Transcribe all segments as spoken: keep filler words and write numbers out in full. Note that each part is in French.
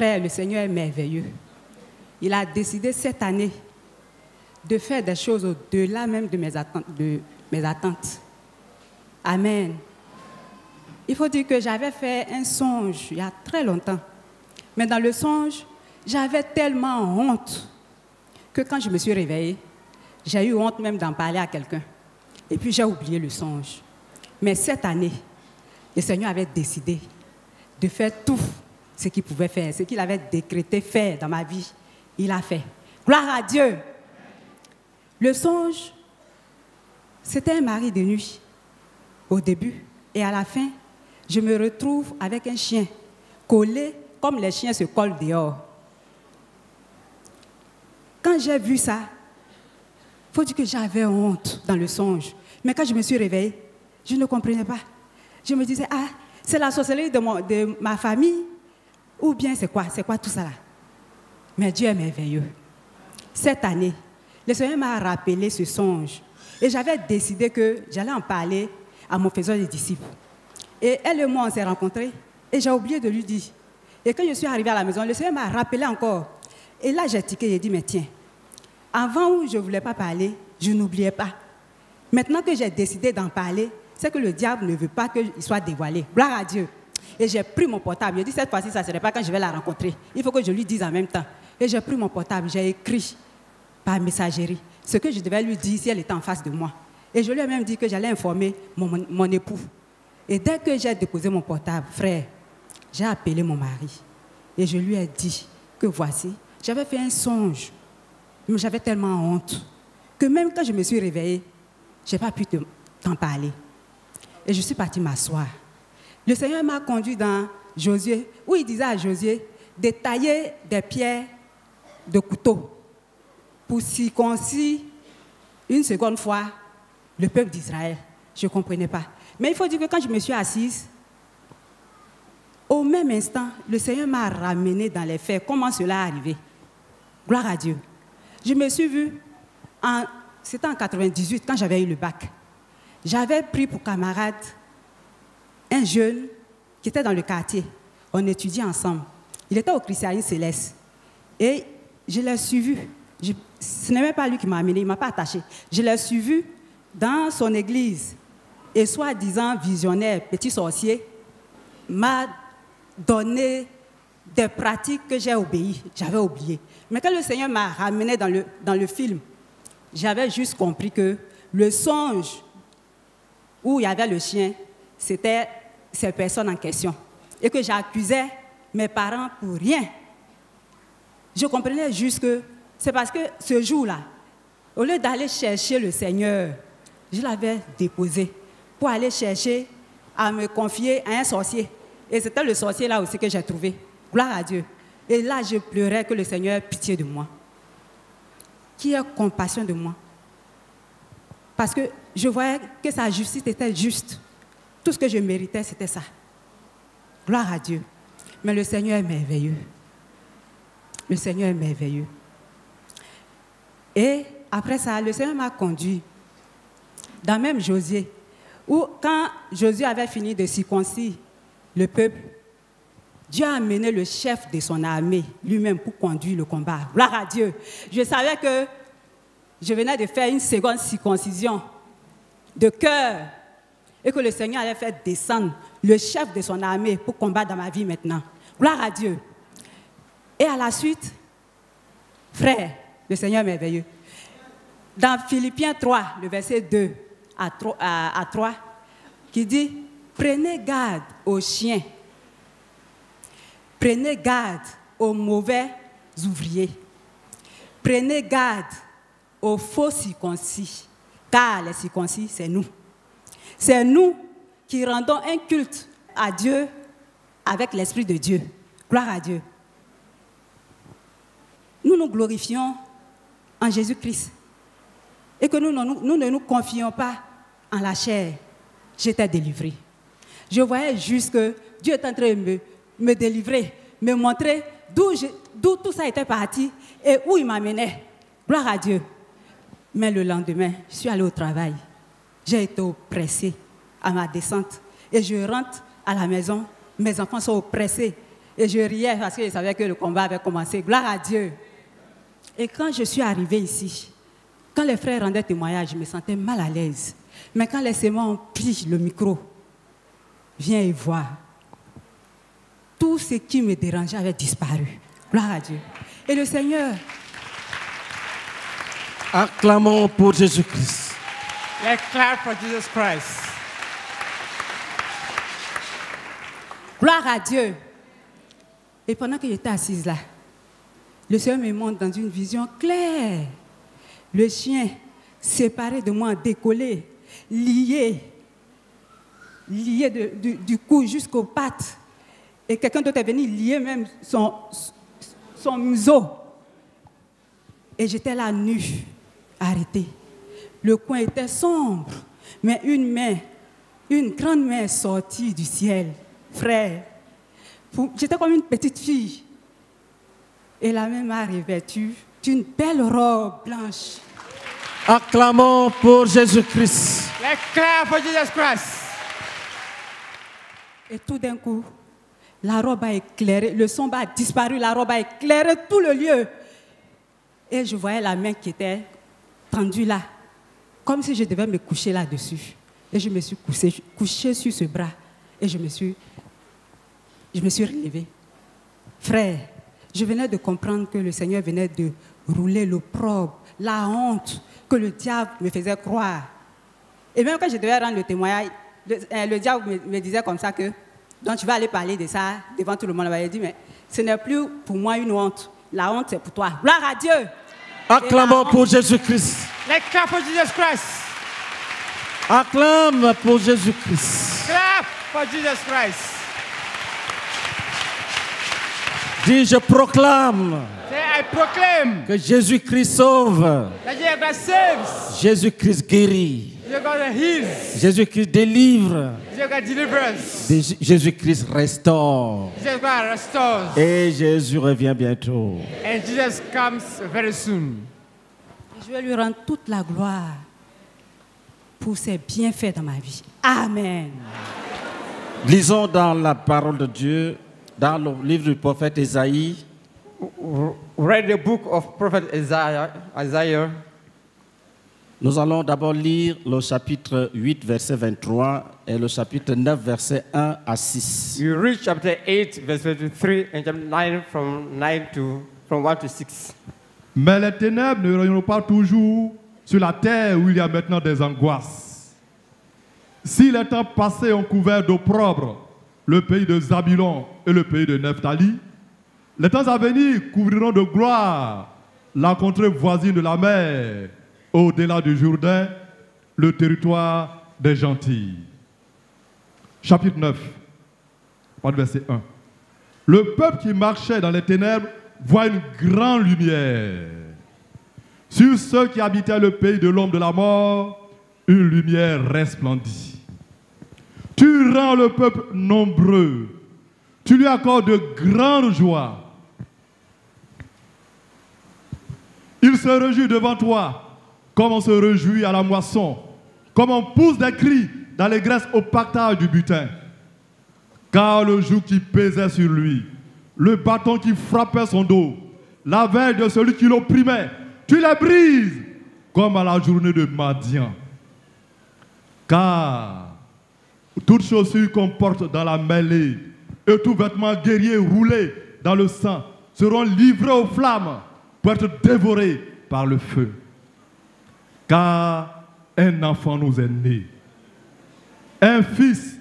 frère, le Seigneur est merveilleux. Il a décidé cette année de faire des choses au-delà même de mes attentes. De mes attentes. Amen. Il faut dire que j'avais fait un songe il y a très longtemps. Mais dans le songe, j'avais tellement honte que quand je me suis réveillée, j'ai eu honte même d'en parler à quelqu'un. Et puis j'ai oublié le songe. Mais cette année, le Seigneur avait décidé de faire tout ce qu'il pouvait faire, ce qu'il avait décrété faire dans ma vie. Il a fait. Gloire à Dieu! Le songe, c'était un mari de nuit au début. Et à la fin, je me retrouve avec un chien collé comme les chiens se collent dehors. Quand j'ai vu ça, il faut dire que j'avais honte dans le songe. Mais quand je me suis réveillée, je ne comprenais pas. Je me disais, ah, c'est la sorcellerie de, mon, de ma famille ou bien c'est quoi, c'est quoi tout ça là? Mais Dieu est merveilleux. Cette année, le Seigneur m'a rappelé ce songe et j'avais décidé que j'allais en parler à mon faiseur des disciples. Et elle et moi, on s'est rencontrés et j'ai oublié de lui dire. Et quand je suis arrivée à la maison, le Seigneur m'a rappelé encore. Et là, j'ai tiqué, j'ai dit, mais tiens, avant où je ne voulais pas parler, je n'oubliais pas. Maintenant que j'ai décidé d'en parler, c'est que le diable ne veut pas qu'il soit dévoilé. Gloire à Dieu. Et j'ai pris mon portable. Je dis, cette fois-ci, ça ne serait pas quand je vais la rencontrer. Il faut que je lui dise en même temps. Et j'ai pris mon portable, j'ai écrit par messagerie ce que je devais lui dire si elle était en face de moi. Et je lui ai même dit que j'allais informer mon, mon, mon époux. Et dès que j'ai déposé mon portable, frère, j'ai appelé mon mari. Et je lui ai dit que voici, j'avais fait un songe. Mais j'avais tellement honte que même quand je me suis réveillée, je n'ai pas pu t'en parler. Et je suis partie m'asseoir. Le Seigneur m'a conduit dans Josué, où il disait à Josué de tailler des pierres de couteau pour circoncire une seconde fois le peuple d'Israël. Je ne comprenais pas. Mais il faut dire que quand je me suis assise, au même instant, le Seigneur m'a ramené dans les faits. Comment cela est arrivé? Gloire à Dieu. Je me suis vue, c'était en quatre-vingt-dix-huit, quand j'avais eu le bac. J'avais pris pour camarade un jeune qui était dans le quartier. On étudiait ensemble. Il était au Christianisme Céleste. Et je l'ai suivi. Je, ce n'est même pas lui qui m'a amené, il ne m'a pas attaché. Je l'ai suivi dans son église. Et soi-disant visionnaire, petit sorcier, m'a donné des pratiques que j'ai obéies. J'avais oublié. Mais quand le Seigneur m'a ramené dans le, dans le film, j'avais juste compris que le songe où il y avait le chien, c'était ces personnes en question. Et que j'accusais mes parents pour rien. Je comprenais juste que c'est parce que ce jour-là, au lieu d'aller chercher le Seigneur, je l'avais déposé pour aller chercher à me confier à un sorcier. Et c'était le sorcier là aussi que j'ai trouvé. Gloire à Dieu. Et là, je pleurais que le Seigneur ait pitié de moi. Qu'il ait compassion de moi. Parce que je voyais que sa justice était juste. Tout ce que je méritais, c'était ça. Gloire à Dieu. Mais le Seigneur est merveilleux. Le Seigneur est merveilleux. Et après ça, le Seigneur m'a conduit dans même Josué, où quand Josué avait fini de circoncire le peuple, Dieu a amené le chef de son armée lui-même pour conduire le combat. Gloire à Dieu. Je savais que je venais de faire une seconde circoncision de cœur et que le Seigneur allait faire descendre le chef de son armée pour combattre dans ma vie maintenant. Gloire à Dieu. Et à la suite, frère, le Seigneur merveilleux, dans Philippiens trois, le verset deux à trois, qui dit « Prenez garde aux chiens, prenez garde aux mauvais ouvriers, prenez garde aux faux circoncis, car les circoncis, c'est nous. C'est nous qui rendons un culte à Dieu avec l'Esprit de Dieu. Gloire à Dieu. Nous nous glorifions en Jésus-Christ et que nous, nous, nous ne nous confions pas en la chair. J'étais délivrée. Je voyais juste que Dieu est en train de me, me délivrer, me montrer d'où tout ça était parti et où il m'amenait. Gloire à Dieu. Mais le lendemain, je suis allée au travail. J'ai été oppressée à ma descente. Et je rentre à la maison, mes enfants sont oppressés. Et je riais parce que je savais que le combat avait commencé. Gloire à Dieu. Et quand je suis arrivée ici, quand les frères rendaient témoignage, je me sentais mal à l'aise. Mais quand les Sémons ont pris le micro, viens y voir, tout ce qui me dérangeait avait disparu. Gloire à Dieu. Et le Seigneur... Acclamons pour Jésus-Christ. Let's clap for Jesus Christ. Gloire à Dieu. Et pendant que j'étais assise là, le Seigneur me montre dans une vision claire. Le chien séparé de moi, décollé, lié, lié de, du, du cou jusqu'aux pattes. Et quelqu'un d'autre est venu lier même son, son museau. Et j'étais là nue, arrêtée. Le coin était sombre, mais une main, une grande main est sortie du ciel, frère. J'étais comme une petite fille. Et la main m'a revêtue d'une belle robe blanche. Acclamons pour Jésus-Christ. L'acclamons pour Jésus-Christ. Et tout d'un coup, la robe a éclairé, le sombre a disparu, la robe a éclairé tout le lieu. Et je voyais la main qui était tendue là, comme si je devais me coucher là-dessus. Et je me suis couchée, couchée sur ce bras. Et je me suis, je me suis relevée. Frère, je venais de comprendre que le Seigneur venait de rouler l'opprobre, la honte que le diable me faisait croire. Et même quand je devais rendre le témoignage, le, euh, le diable me, me disait comme ça que, donc tu vas aller parler de ça devant tout le monde. Il m'a dit, mais ce n'est plus pour moi une honte. La honte, c'est pour toi. Gloire à Dieu. Acclamons pour Jésus-Christ. L'éclat pour Jésus-Christ. Acclame pour Jésus-Christ. Clap pour Jésus-Christ. Dis, je proclame. I proclaim. Que Jésus-Christ sauve. Jésus-Christ guérit. Jésus-Christ délivre. Jésus-Christ restaure. Et Jésus revient bientôt. And Jesus comes very soon. Je vais lui rendre toute la gloire pour ses bienfaits dans ma vie. Amen. Lisons dans la parole de Dieu, dans le livre du prophète Isaïe. Read the book of prophet Isaiah. Isaiah. Nous allons d'abord lire le chapitre huit, verset vingt-trois, et le chapitre neuf, verset un à six. You read chapter eight, verse twenty-three, and chapter nine, from nine to from one to six. Mais les ténèbres ne règneront pas toujours sur la terre où il y a maintenant des angoisses. Si les temps passés ont couvert d'opprobre le pays de Zabulon et le pays de Nephtali, les temps à venir couvriront de gloire la contrée voisine de la mer. Au-delà du Jourdain, le territoire des gentils. Chapitre neuf, verset un. Le peuple qui marchait dans les ténèbres voit une grande lumière. Sur ceux qui habitaient le pays de l'ombre de la mort, une lumière resplendit. Tu rends le peuple nombreux. Tu lui accordes de grandes joies. Il se réjouit devant toi. Comme on se réjouit à la moisson, comme on pousse des cris dans les graisses au partage du butin. Car le joug qui pesait sur lui, le bâton qui frappait son dos, la verge de celui qui l'opprimait, tu les brises comme à la journée de Madian. Car toute chaussure qu'on porte dans la mêlée et tout vêtement guerrier roulé dans le sang seront livrés aux flammes pour être dévorés par le feu. Car un enfant nous est né, un fils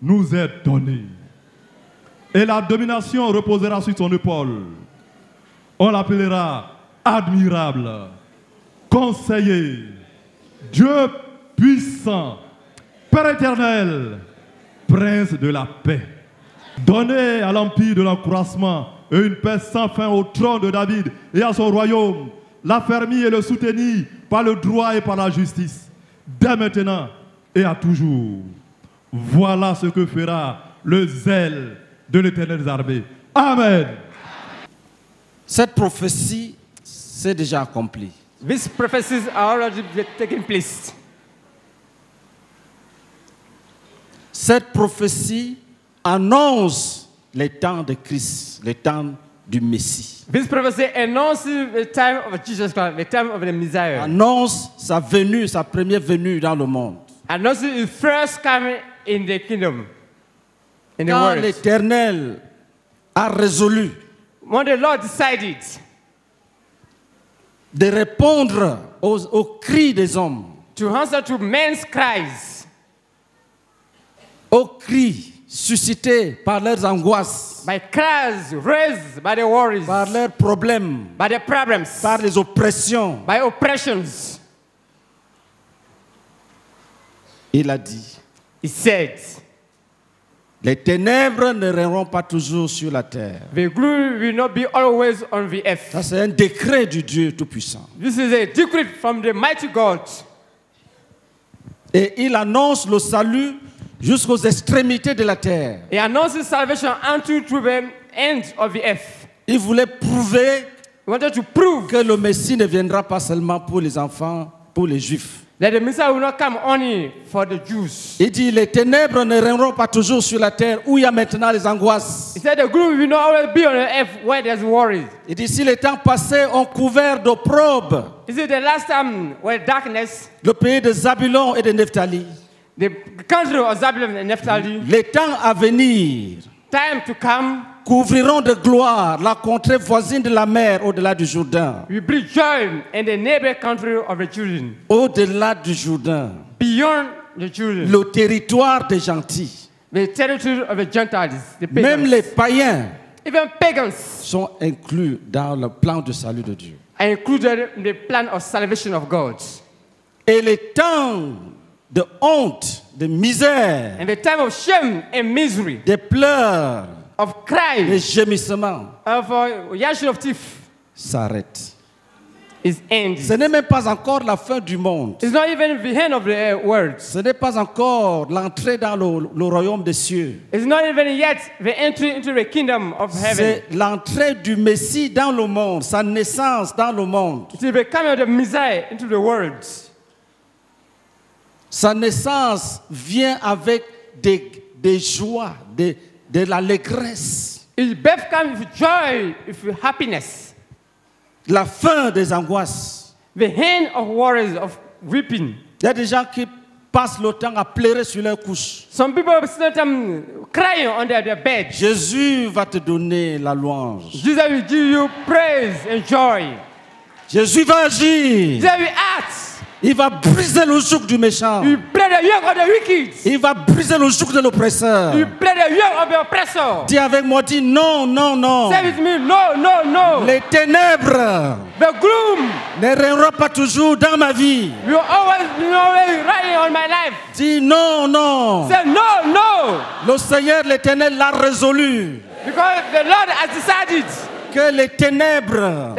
nous est donné, et la domination reposera sur son épaule. On l'appellera admirable, conseiller, Dieu puissant, Père éternel, prince de la paix. Donnez à l'empire de l'encroissement et une paix sans fin au trône de David et à son royaume, l'affermir et le soutenir par le droit et par la justice, dès maintenant et à toujours. Voilà ce que fera le zèle de l'Éternel des armées. Amen. Cette prophétie s'est déjà accomplie. These prophecies are already taking place. Cette prophétie annonce les temps de Christ, les temps du Messie. This prophecy announces the time of Jesus Christ, the time of the Messiah. Annonce sa venue, sa première venue dans le monde. Announces his first coming in the kingdom. In the world. Quand l'Éternel a résolu, when the Lord decided, de répondre aux, aux cris des hommes, to answer to men's cries, aux cris suscités par leurs angoisses, by cries raised by the worries, par leurs problèmes, by the problems, par les oppressions, by oppressions. Il a dit, he said, les ténèbres ne règneront pas toujours sur la terre. The gloom will not be always on the earth. Ça, c'est un décret du Dieu Tout-Puissant. This is a decree from the mighty God. Et il annonce le salut jusqu'aux extrémités de la terre. He announces salvation unto the end of the earth. Il voulait prouver que le Messie ne viendra pas seulement pour les enfants, pour les Juifs. That the Messiah will not come only for the Jews. Il dit les ténèbres ne règneront pas toujours sur la terre où il y a maintenant les angoisses. He said the gloom will not always be on the earth where there's worries. Il dit si les temps passés ont couvert d'opprobre, is it the last time where darkness? Le pays de Zabulon et de Nephtali. The country of Zabulon and Nephtali. Les temps à venir, time to come, couvriront de gloire la contrée voisine de la mer au-delà du Jourdain. We bring joy in the neighbor country of the Jourdain. Au-delà du Jourdain. Beyond the Jourdain. Le territoire des gentils. The territory of the Gentiles, the pagans. Même les païens, even pagans, sont inclus dans le plan de salut de Dieu. Are included in the plan of salvation of God. Et les temps de honte, de misère, and the time of shame and misery, des pleurs, of cries, les gémissements, of uh, gnashing of teeth, s'arrête. Ce n'est même pas encore la fin du monde. It's not even the end of the world. Ce n'est pas encore l'entrée dans le, le royaume des cieux. It's not even yet the entry into the kingdom of heaven. C'est l'entrée du Messie dans le monde, sa naissance dans le monde. It's the coming of the Messiah into the world. Sa naissance vient avec des, des joies, des de l'allégresse. His birth comes with joy, with happiness. La fin des angoisses. The end of worries, of weeping. Il y a des gens qui passent le temps à pleurer sur leur couche. Some people spend time crying on their, their bed. Jésus va te donner la louange. Jesus will give you praise and joy. Jésus va agir. Jesus will act. Il va briser le joug du méchant. Il va briser le joug de l'oppresseur. Dis avec moi, dis non, non, non. Les ténèbres ne règneront pas toujours dans ma vie. Dis non, non. Le Seigneur, l'Éternel, l'a résolu. Que les ténèbres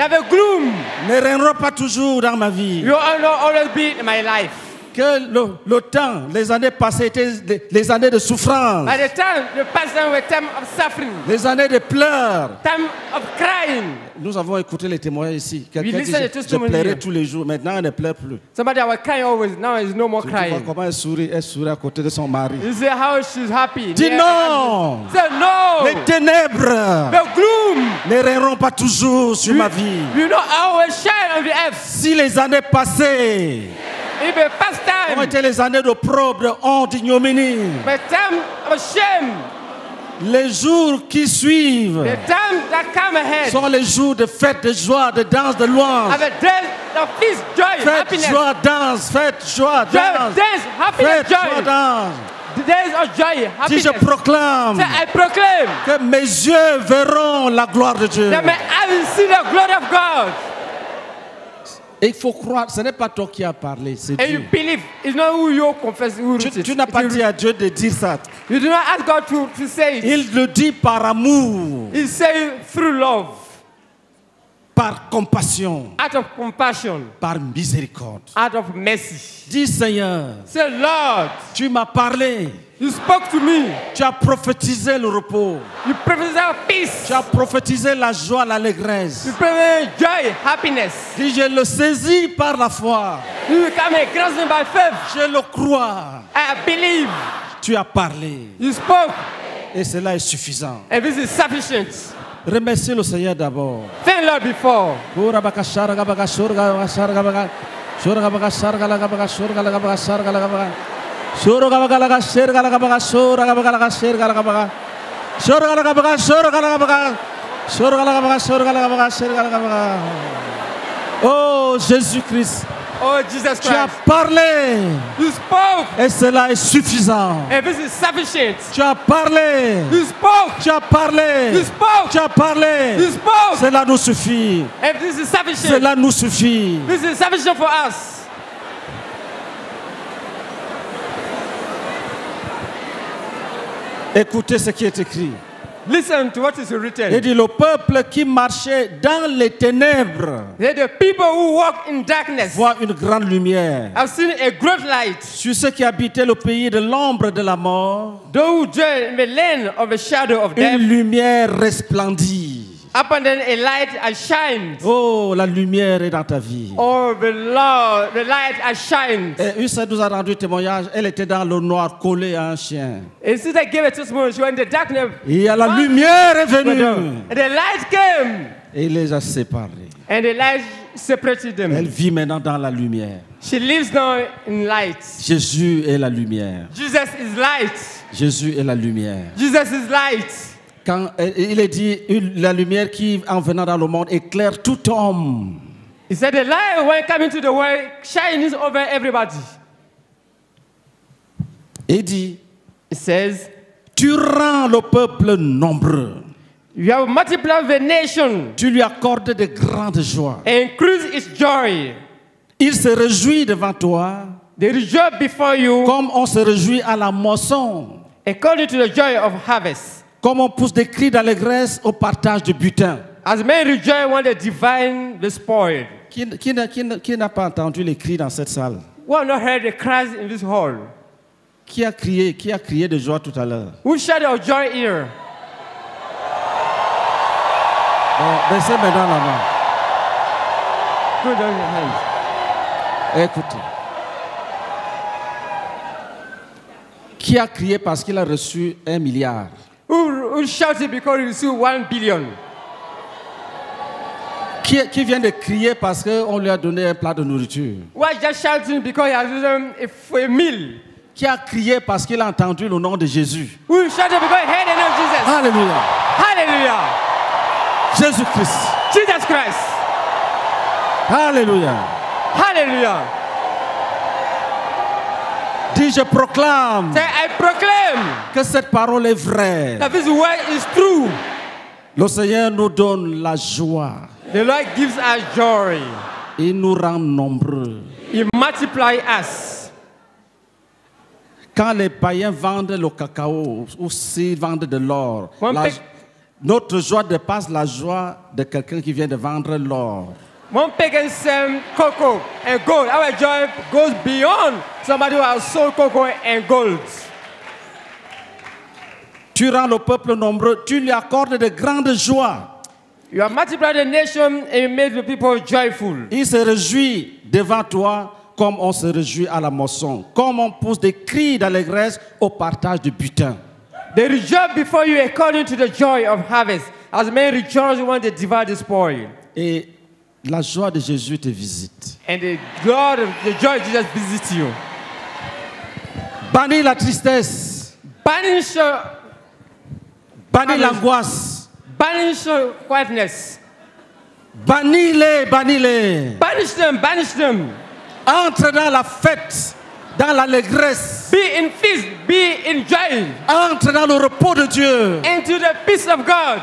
ne règneront pas toujours dans ma vie. Que le, le temps, les années passées étaient les, les années de souffrance. By the time, the past time were time of suffering. Les années de pleurs. Time of crying. Nous avons écouté les témoignages ici. Quelqu'un dit, je pleurais tous les jours, maintenant elle ne pleure plus. Somebody was crying always, now is no more tu crying. Tu vois comment elle sourit, elle sourit à côté de son mari. You see how she's happy. Dis non. No. Les ténèbres the gloom ne règneront pas toujours sur you, ma vie. You know our shine on the earth. Si les années passées ont été les années d'opprobre, de honte, d'ignominie, les jours qui suivent sont les jours de fête, de joie, de danse, de louange. Fête, joie, danse, fête, joie, danse, fête, joie, danse. Si je proclame que mes yeux verront la gloire de Dieu. Et il faut croire, ce n'est pas toi qui as parlé, c'est Dieu. You believe, it's not who you confess, who tu tu n'as pas dit à Dieu de dire ça. You do not ask God to, to say it. Il le dit par amour. Il say through love. Par compassion. Out of compassion. Par miséricorde. Out of mercy. Dis Seigneur. Say Lord. Tu m'as parlé. You spoke to me. Tu as prophétisé le repos. You prophesied peace. Tu as prophétisé la joie, l'allégresse. You prophesied joy, happiness. Si je le saisis par la foi. You come and grasp me by faith. Je le crois. I believe. Tu as parlé. You spoke. Et cela est suffisant. And this is sufficient. Remerciez le Seigneur d'abord. Thank Lord before. Oh Jésus-Christ. Oh, Jesus Christ. Tu as parlé. You spoke. Et cela est suffisant. And this is sufficient. Tu as parlé. You spoke. Tu as parlé. You spoke. Tu as parlé. You spoke. Cela nous suffit. And this is sufficient. Cela nous suffit. This is sufficient for us. Écoutez ce qui est écrit. Listen to what is written. Il dit le peuple qui marchait dans les ténèbres voit une grande lumière. I've seen a great light. Sur ceux qui habitaient le pays de l'ombre de la mort, those who dwell in the land of the shadow of death, une lumière resplendit. Upon them a light has shined. Oh, la lumière est dans ta vie. Oh, the Lord, the light has shined. Et Isaïe nous a rendu témoignage. Elle était dans le noir, collée à un chien. And since I gave a testimony, she was in the darkness. Et la lumière est venue. And the light came. Et il les a séparés. And the light separated them. Elle vit maintenant dans la lumière. She lives now in light. Jésus est la lumière. Jesus is light. Jésus est la lumière. Jesus is light. Quand il est dit, la lumière qui, en venant dans le monde, éclaire tout homme. He said, the light when coming to the world shines over everybody. Il dit, it says, tu rends le peuple nombreux. You have multiplied the nation. Tu lui accordes de grandes joies. And increase its joy. Il se réjouit devant toi. They rejoice before you. Comme on se réjouit à la moisson. According to the joy of harvest. Comme on pousse des cris d'allégresse au partage du butin. As men rejoice when they divine the spoil. Qui, qui, qui, qui n'a pas entendu les cris dans cette salle? Who have not heard the cries in this hall? Qui a crié, qui a crié de joie tout à l'heure? Who shouted of joy here? Baissez maintenant la main. Put down your hands. Écoutez. Qui a crié parce qu'il a reçu un milliard? Who, who shouted because you received one billion? Qui, qui vient de crier parce qu'on lui a donné un plat de nourriture? Who is just shouting because he has received a, a meal? Qui a crié parce qu'il a entendu le nom de Jésus? Who shouted because he heard the name of Jesus? Hallelujah! Hallelujah! Jésus Christ. Jesus Christ. Hallelujah! Hallelujah! Dis, je proclame. Say, I proclaim. Que cette parole est vraie. That this word is true. Le Seigneur nous donne la joie. The Lord gives us joy. Il nous rend nombreux. He multiplies us. Quand les païens vendent le cacao ou s'ils vendent de l'or, notre joie dépasse la joie de quelqu'un qui vient de vendre l'or. When pagans sell cocoa and gold, our joy goes beyond somebody who has sold cocoa and gold. Tu rends le peuple nombreux, tu lui accordes de grandes joies. You have multiplied the nation and you made the people joyful. Il se réjouit devant toi comme on se réjouit à la moisson, comme on pousse des cris d'allégresse au partage du butin. They rejoice before you according to the joy of harvest, as men rejoice when they divide the spoil. Et la joie de Jésus te visite. And the God of the joy of Jesus visits you. Bannis la tristesse. Banish Bannis l'angoisse. Banish quietness. Bannis-les, bannis-les. Banish them, banish them. Entre dans la fête, dans l'allégresse. Be in feast, be in joy. Entre dans le repos de Dieu. Into the peace of God.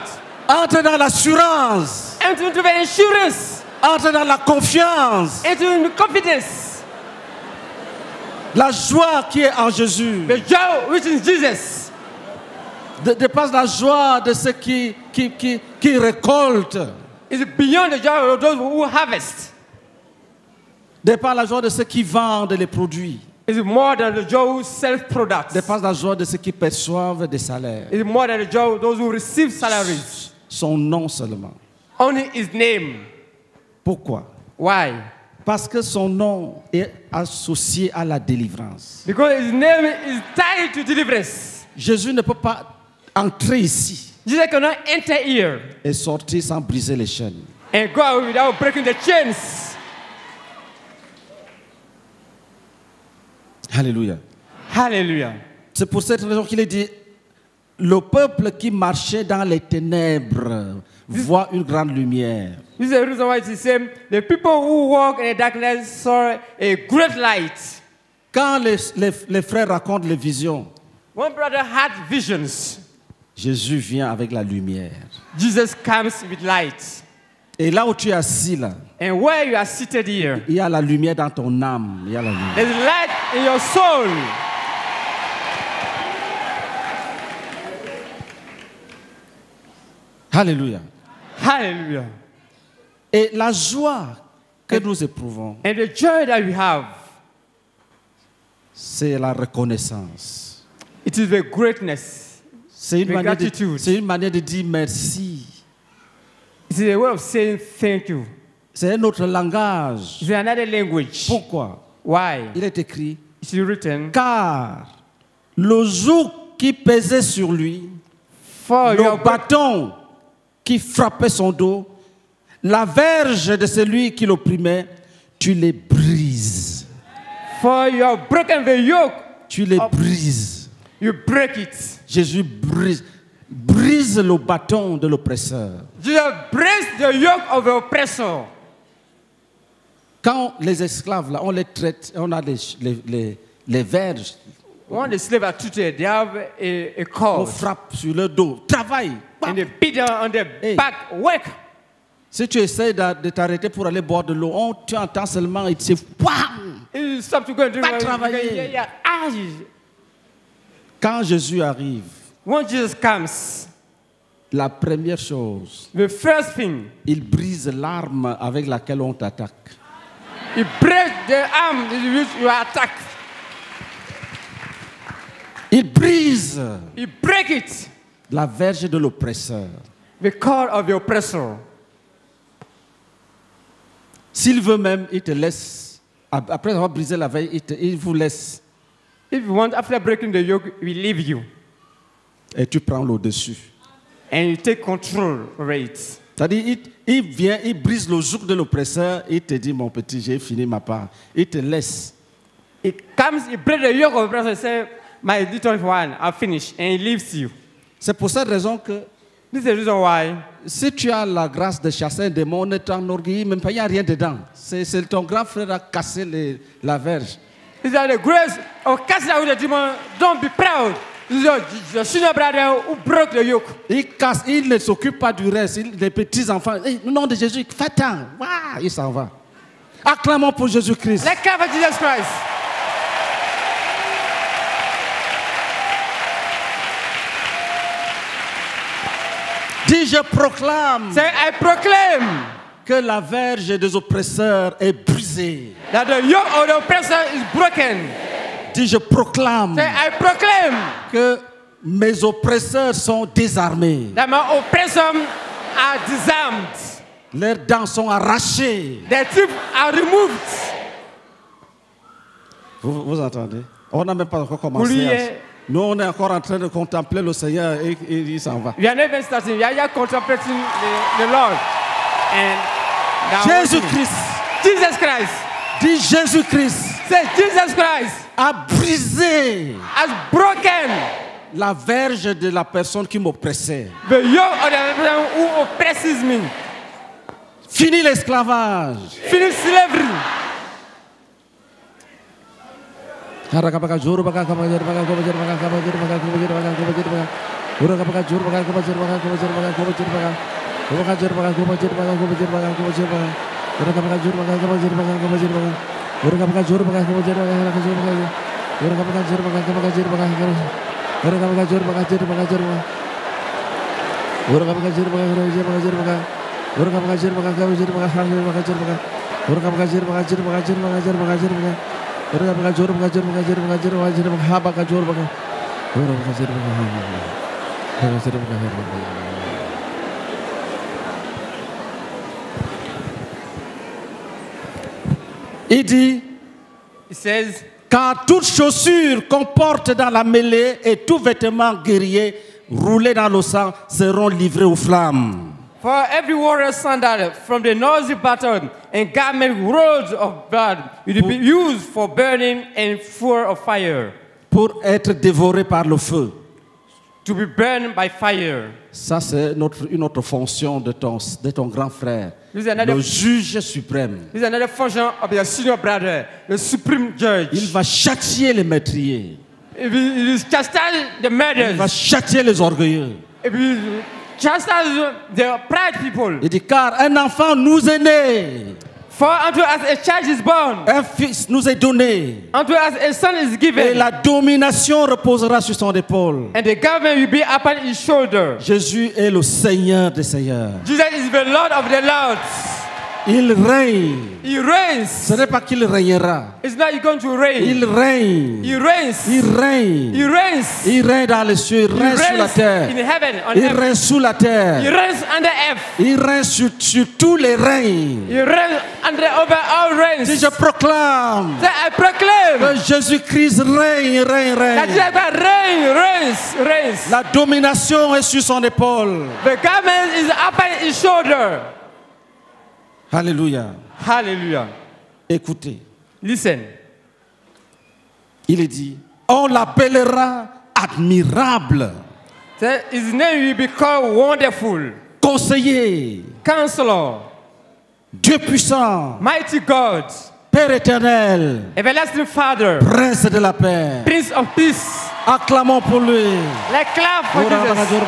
Entre dans l'assurance. Entre dans l'assurance. Entre dans la confiance. Into the confidence. La joie qui est en Jésus. The joy which is Jesus. Dépasse la joie de ceux qui, qui, qui, qui récoltent. It's beyond the joy of those who harvest. Dépasse la joie de ceux qui vendent les produits. It's more than the joy who sells products. Dépasse la joie de ceux qui perçoivent des salaires. It's more than the joy of those who receive salaries. Son nom seulement. Only his name. Pourquoi? Why? Parce que son nom est associé à la délivrance. Because his name is tied to deliverance. Jésus ne peut pas entrer ici Jesus cannot enter here et sortir sans briser les chaînes. And go out without breaking the chains. Alléluia. Alléluia. C'est pour cette raison qu'il est dit, le peuple qui marchait dans les ténèbres voit une grande lumière. This is the reason why it's the same. The people who walk in the darkness saw a great light. Quand les, les, les frères racontent les visions, one brother had visions. Jésus vient avec la lumière. Jesus comes with light. Et là où tu es assis là, and where you are seated here, il y a la lumière dans ton âme, il y a la lumière. There's light in your soul. Alléluia. Alléluia. Et la joie que and, nous éprouvons, and the joy that we have, c'est la reconnaissance. It is the greatness. C'est une, une manière de dire merci. It's a way of saying thank you. C'est un autre langage. It's another language. Pourquoi? Why? Il est écrit. It's written. Car le joug qui pesait sur lui, for le bâton qui frappait son dos, la verge de celui qui l'opprimait, tu les brises. For you have broken the yoke. Tu les brises. You break it. Jésus brise. Brise le bâton de l'oppresseur. Quand les esclaves, là, on les traite, on a les, les, les, les verges. When the slaves are treated, they have a, a cord. On frappe sur le dos. Travaille. And they beat them on their hey. back. Work. Si tu essaies de, de t'arrêter pour aller boire de l'eau, on tu entends seulement et tu sais, waouh! Stop to go and drink. Pas travailler. Quand Jésus arrive, when Jesus comes, la première chose, the first thing, il brise l'arme avec laquelle on t'attaque. He breaks the arm with which you are attacked. Il brise. He breaks it. La verge de l'oppresseur. The cord of the oppressor. S'il veut même, il te laisse. Après avoir brisé la verge, il, te, il vous laisse. If you want, after breaking the yoke, we leave you. Et tu prends l'au-dessus. And you take control over it. C'est-à-dire, il, il vient, il brise le joug de l'oppresseur, il te dit, mon petit, j'ai fini ma part. Il te laisse. He comes, he breaks the yoke of the oppressor and says, my little one, I've finished. And he leaves you. C'est pour cette raison que, this is the reason why, si tu as la grâce de chasser un démon, ne t'enorgueillis même pas, il n'y a rien dedans. C'est ton grand frère qui a cassé les, la verge. Is that the grace of casting out the demon? Don't be proud. The senior brother who broke the yoke. Il casse, il ne s'occupe pas du reste. Il, les petits enfants, hey, au nom de Jésus, fatan, wow, il s'en va. Acclamons pour Jésus-Christ. L'acclamons pour Jésus-Christ. Dis, je proclame. Say, I proclaim. Que la verge des oppresseurs est brisée. That the yoke of the oppressor is broken. Dis, je proclame. Say, I proclaim. Que mes oppresseurs sont désarmés. That my oppressors are disarmed. Leurs dents sont arrachées. Their teeth are removed. Vous, vous entendez? On n'a même pas encore commencé. À... Nous, on est encore en train de contempler le Seigneur et, et il s'en va. We are never starting. We are contemplating the, the Lord. Jésus-Christ. Jesus Christ. Dis Jésus-Christ. C'est Jesus Christ. A brisé. Has broken. La verge de la personne qui m'oppressait. The yoke of the person who oppresses me. Fini l'esclavage. Fini slavery. Il dit, It says, car toute chaussure qu'on porte dans la mêlée et tout vêtement guerrier roulés dans le sang seront livrés aux flammes. For every warrior's sandal from the noisy battle and garment rolled of blood will be used for burning and fuel of fire. Pour être dévoré par le feu. To be burned by fire. Ça c'est notre une autre fonction de ton de ton grand frère, le juge suprême. This is another function of your senior brother, the supreme judge. Il va châtier les meurtriers. He will chastise the murderers. Il va châtier les orgueilleux. Chastise the proud people. Il dit car un enfant nous est né. For unto us a child is born. Un fils nous est donné. Unto us a son is given. Et la domination reposera sur son épaule. And the government will be upon his shoulder. Jésus est le Seigneur des seigneurs. Jesus is the Lord of the lords. Il règne. He reigns. Ce n'est pas qu'il régnera. It's not going to reign. Il règne. He reigns. Il règne. He reigns. Il règne dans les cieux. Il règne sur la terre. In heaven, on il earth. Règne sous la terre. He reigns under earth. Il règne sur, sur tous les règnes. He reigns under over all reigns. Si je proclame, so I proclaim que Jésus-Christ règne, règne, règne. Reigns, reigns. La domination est sur son épaule. The government is upon his shoulder. Alléluia. Alléluia. Écoutez. Listen. Il est dit, on l'appellera admirable. His name will be called wonderful. Conseiller. Counselor. Dieu puissant. Mighty God. Père éternel. Everlasting Father. Prince de la paix. Prince of peace. Acclamons pour lui. La clap pour Jésus.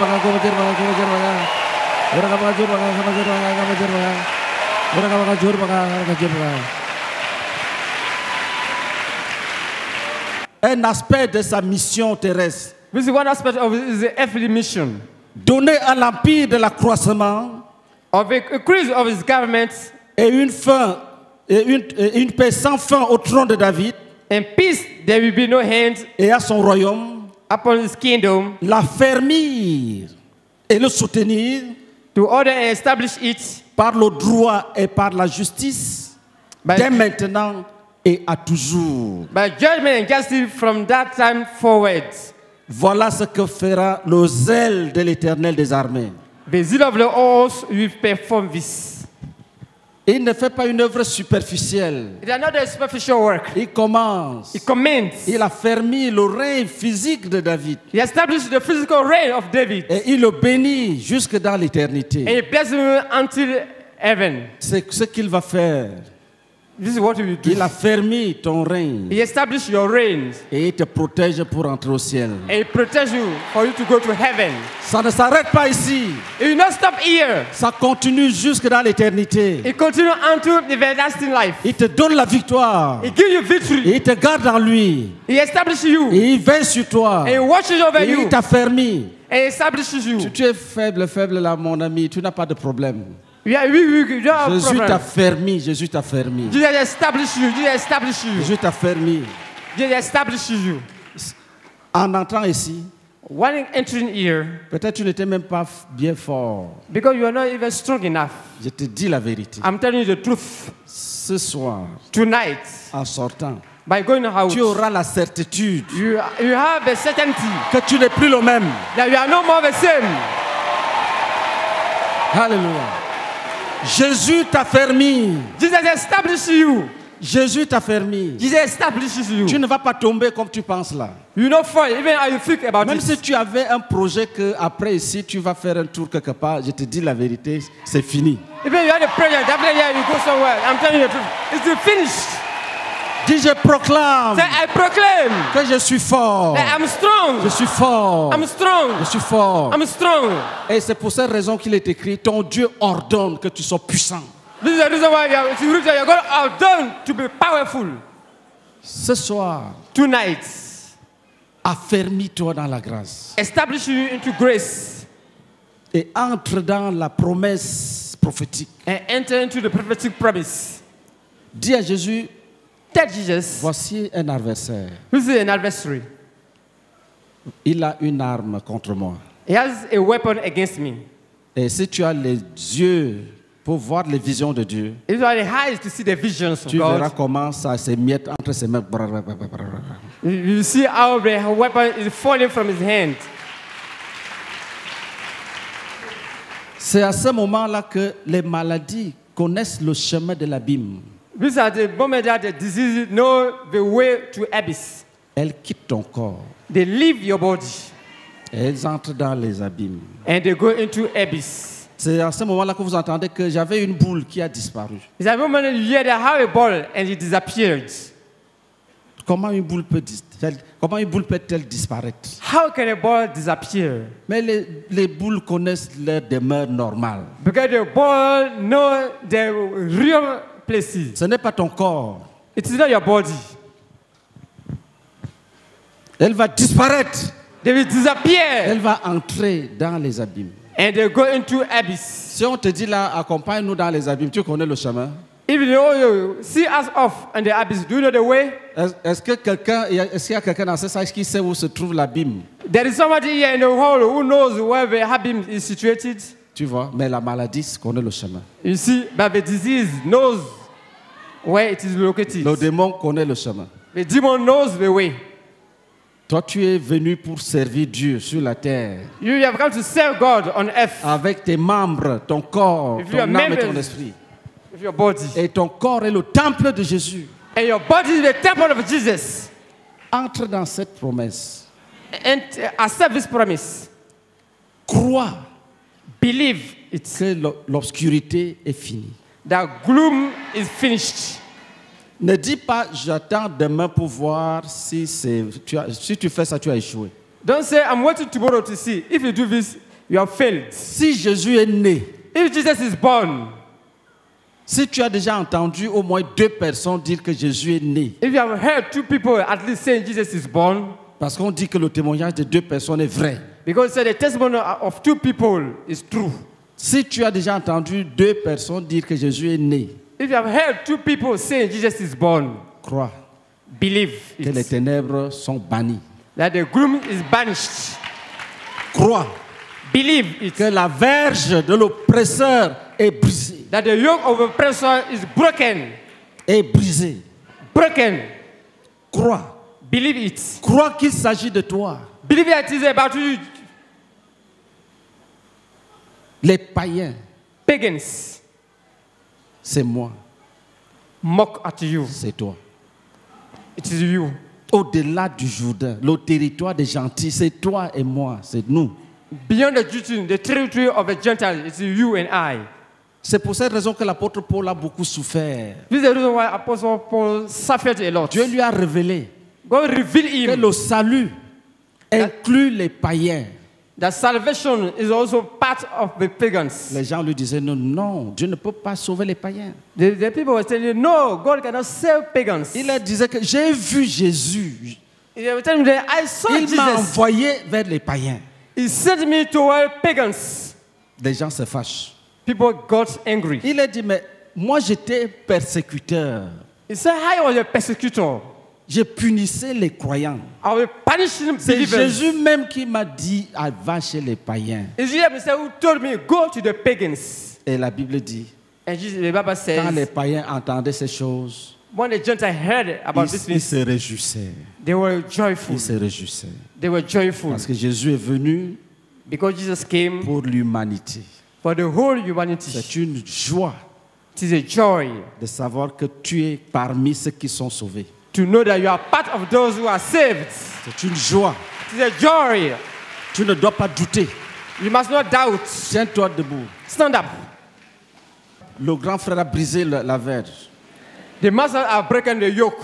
Un aspect de sa mission terrestre. This is one aspect of his earthly mission. Donner à l'empire de l'accroissement. Of a increase of his government. Et une fin, et une, et une paix sans fin au trône de David. And peace there will be no end. Et à son royaume. Upon his kingdom. L'affermir et le soutenir. To order and establish it. Par le droit et par la justice, by, dès maintenant et à toujours. By judgment and justice from that time forward. Voilà ce que fera le zèle de l'Éternel des armées. The zeal of the host will perform this. Il ne fait pas une œuvre superficielle. It is not a superficial work. Il commence. It commences. Il a fermé le règne physique de David. He established the physical reign of David. Et il le bénit jusque dans l'éternité. And he blessed him until heaven. C'est ce qu'il va faire. This is what he will do. Il a fermé ton règne. He established your reign. Et il te protège pour entrer au ciel. And he protects you for you to go to heaven. Ça ne s'arrête pas ici. It will not stop here. Ça continue jusque dans l'éternité. It continues unto the everlasting life. Il te donne la victoire. It gives you victory. Et il te garde en lui. He establishes you. Et il veille sur toi. And he watches over you. Et il t'affermit. And he establishes you. Tu, tu es faible, faible là, mon ami. Tu n'as pas de problème. Yeah, we, we, we Jésus t'a fermé, Jésus t'a fermé. Jésus t'a established you, Jésus t'a established you. Jésus t'a fermé. Jésus t'a established you. En entrant ici, when entering here, peut-être tu n'étais même pas bien fort. Because you are not even strong enough. Je te dis la vérité. I'm telling you the truth. Ce soir, tonight, en sortant, by going out, tu auras la certitude. You, you have a certainty que tu n'es plus le même. That you are no more the same. Hallelujah. Jésus t'a fermé. Jesus established you. Jésus t'a fermé. Jesus established you. Tu ne vas pas tomber comme tu penses là. You know, for even how you think about Même it. Si tu avais un projet que après ici tu vas faire un tour quelque part, je te dis la vérité, c'est fini. Even you had a project, after here you go somewhere. I'm telling you, it's finished. Dis je proclame. Say, I proclaim. Que je suis fort. That I'm strong. Je suis fort. I'm strong. Je suis fort. I'm strong. Et c'est pour cette raison qu'il est écrit, ton Dieu ordonne que tu sois puissant. This is the reason why you are going to ordone to be powerful. Ce soir. Tonight. Affermis-toi dans la grâce. Establish you into grace. Et entre dans la promesse prophétique. And enter into the prophetic promise. Dis à Jésus. Jesus, voici un adversaire. This is an adversary. Il a une arme contre moi. He has a weapon against me. Et si tu as les yeux pour voir les visions de Dieu, if you have the eyes to see the visions of God, tu verras comment ça s'émiette entre ses mains. You see how the weapon is falling from his hand. C'est à ce moment-là que les maladies connaissent le chemin de l'abîme. These are the moments that the diseases know the way to abyss. Elles quittent ton corps. They leave your body. Elles entrent dans les abîmes. And they go into abyss. C'est à ce moment-là que vous entendez que j'avais une boule qui a disparu. It's a moment you hear that I have a ball and it disappeared. Comment une boule peut comment une boule peut-elle disparaître? How can a ball disappear? Mais les, les boules connaissent leur demeure normale. Because the ball know their real place. Ce n'est pas ton corps. It is not your body. Elle va disparaître. They will disappear. Elle va entrer dans les abîmes. And they go into abyss. Si on te dit là, accompagne-nous dans les abîmes, tu connais le chemin? If you see us off in the abyss, do you know the way? Est-ce que quelqu'un, est-ce qu'il y a quelqu'un dans ce stage qui sait où se trouve l'abîme? There is somebody here in the hall who knows where the abyss is situated. Tu vois, mais la maladie connaît le chemin. You see, but the disease knows where it is located. Le démon connaît le chemin. The demon knows the way. Toi, tu es venu pour servir Dieu sur la terre. You have come to serve God on earth. Avec tes membres, ton corps, ton âme et ton esprit. Your body. Et ton corps est le temple de Jésus. And your body is the temple of Jesus. Entre dans cette promesse. And accept this promise. Crois. Believe it. Que l'obscurité est finie. The gloom is finished. Ne dis pas j'attends demain pour voir si c'est tu as, si tu fais ça tu as échoué. Don't say I'm waiting tomorrow to see. If you do this, you have failed. Si Jésus est né. If Jesus is born. Si tu as déjà entendu au moins deux personnes dire que Jésus est né. If you have heard two people at least saying Jesus is born. Parce qu'on dit que le témoignage de deux personnes est vrai. Because the testimony of two people is true. Si tu as déjà entendu deux personnes dire que Jésus est né. If you have heard two people saying Jesus is born. Crois. Believe que it. Les ténèbres sont bannies. That the gloom is banished. Crois. Believe it. Que la verge de l'oppresseur est brisée. That the yoke of oppression is broken. Est brisé. Broken. Crois. Believe it. Crois qu'il s'agit de toi. Believe it is about you. Les païens. Pagans. C'est moi. Mock at you. C'est toi. It is you. Au-delà du Jourdain, le territoire des gentils, c'est toi et moi, c'est nous. Beyond the Jordan, the territory of the Gentiles, it's you and I. C'est pour cette raison que l'apôtre Paul a beaucoup souffert. Dieu lui a révélé que le salut inclut les païens. The salvation is also part of the pagans. Les gens lui disaient non, non, Dieu ne peut pas sauver les païens. The, the people were telling you, no, God cannot save pagans. Il leur disait que j'ai vu Jésus. Il m'a envoyé vers les païens. He sent me toward pagans. Les gens se fâchent. People got angry. Il a dit mais moi j'étais persécuteur. He said I was a persecutor. Je punissais les croyants. I was punishing believers. C'est Jésus même qui m'a dit ah, va chez les païens. Is it Jesus who told me go to the pagans? Et la Bible dit. And Jesus, the Bible says, quand les païens entendaient ces choses, when the Gentiles heard about this, ils se réjouissaient. They were joyful. Ils se réjouissaient. They were joyful. Parce que Jésus est venu. Because Jesus came pour l'humanité. For the whole humanity. C'est une joie. It is a joy de savoir que tu es parmi ceux qui sont sauvés. To know that you are part of those who are saved. C'est une joie. It is a joy. Tu ne dois pas douter. You must not doubt. Tiens-toi debout. Stand up. Le grand frère a brisé la, la verge. The master has broken the yoke.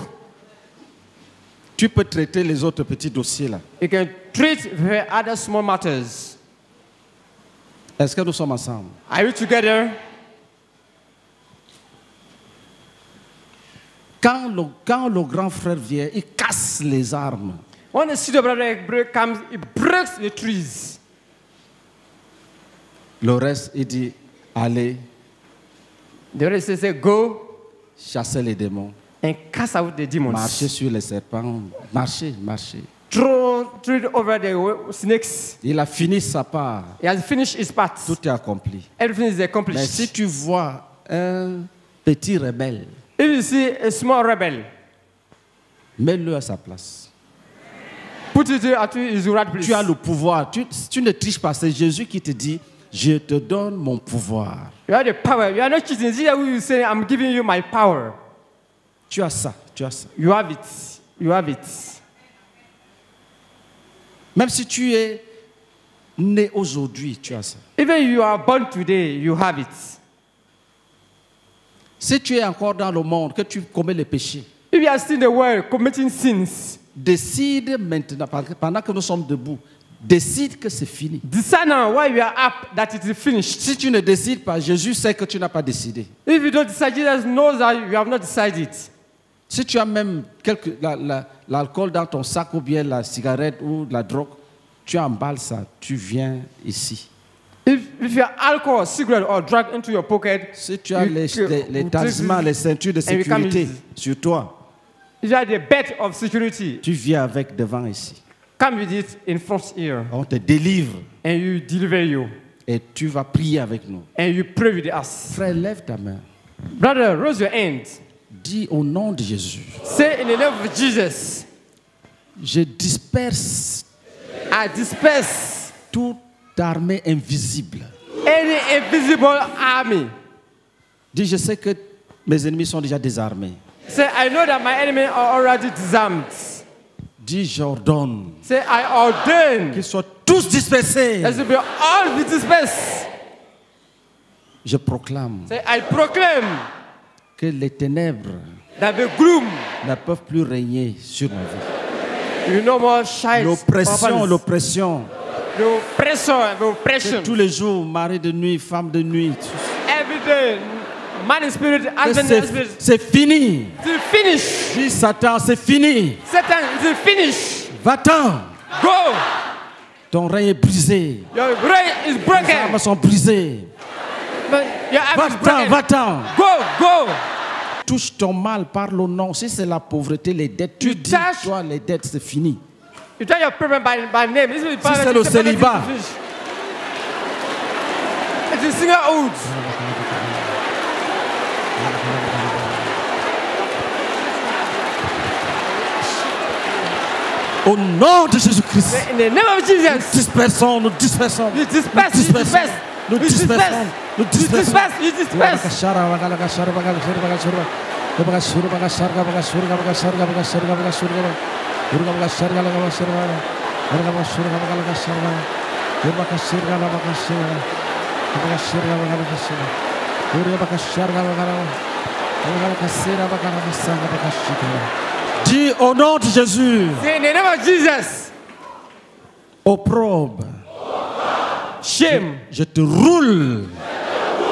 Tu peux traiter les autres petits dossiers là. You can treat the other small matters. Est-ce que nous sommes ensemble? Are you together? Quand le, quand le grand frère vient, il casse les armes. When the elder brother comes, he breaks the trees. Le reste, il dit, allez. The rest says, go. Chassez les démons. And cast out the demons. Marchez sur les serpents. Marchez, marchez. Throw, throw over the snakes. Il a fini sa part. He has finished his part. Tout est accompli. Everything is accomplished. Mais si tu vois un petit rebelle, if you see a small rebel, mets-le à sa place. Put it at his right place. Tu as le pouvoir. Tu, tu ne triches pas. C'est Jésus qui te dit je te donne mon pouvoir. You have the power. You are not cheating. Here you say, I'm giving you my power. Tu as ça, tu as ça. You have it. You have it. Même si tu es né aujourd'hui, tu as ça. Even you are born today, you have it. Si tu es encore dans le monde, que tu commets les péchés. If you are still in the world, committing sins. Décide maintenant, pendant que nous sommes debout, décide que c'est fini. Decide now while you are up that it is finished. Si tu ne décides pas, Jésus sait que tu n'as pas décidé. If you don't decide, Jesus knows that you have not decided. Si tu as même quelque, la, la, l'alcool dans ton sac ou bien la cigarette ou la drogue, tu emballes ça, tu viens ici. If, if you have alcohol, cigarette or drug into your pocket, si tu as you, les, les, les talismans, les ceintures de sécurité sur toi, you are the bed of security. Tu viens avec devant ici. Come with it in front here. On te délivre. And you deliver you. Et tu vas prier avec nous. And you pray with us. Frère, lève ta main. Brother, raise your hand. Dis au nom de Jésus. Say in the name of Jesus. Je disperse. I disperse. Toute armée invisible. Any invisible army. Dis, je sais que mes ennemis sont déjà désarmés. Say, I know that my enemies are already disarmed. Dis, j'ordonne. Say, I ordain. Qu'ils soient tous dispersés. They should be all be dispersed. Je proclame. Say, I proclaim. Que les ténèbres. That the gloom. Ne peuvent plus régner sur ma vie. You no more shines. L'oppression, l'oppression. L'oppression, l'oppression. Tous les jours, mari de nuit, femme de nuit. Every day. Man in spirit, husband in spirit. C'est fini. C'est fini. Dis Satan, c'est fini. Satan, c'est fini. Va-t'en. Go. Ton règne est brisé. Your reign is broken. Tes armes sont brisées. Va-t'en, va-t'en. Go, go. Touche ton mal par le nom. Si c'est la pauvreté, les dettes, tu dis, toi, les dettes, c'est fini. You tell your problem by, by name. Si c'est le célibat. It's a single old. Au nom de Jésus-Christ, nous dispersons, nous dispersons, nous dispersons, nous dispersons, nous dispersons. Dis au nom de Jésus. In the name of Jesus. Opprobre. Shame. Je, je te roule.